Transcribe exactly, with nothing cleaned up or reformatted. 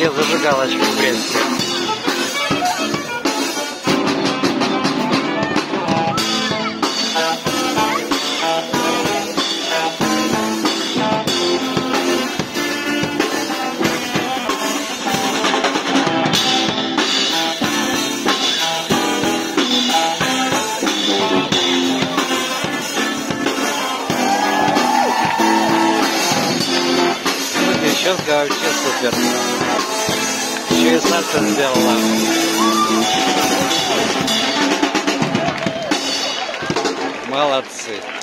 две зажигалочки в Бресте. Щетка вообще супер. Еще и сальто сделала. Молодцы.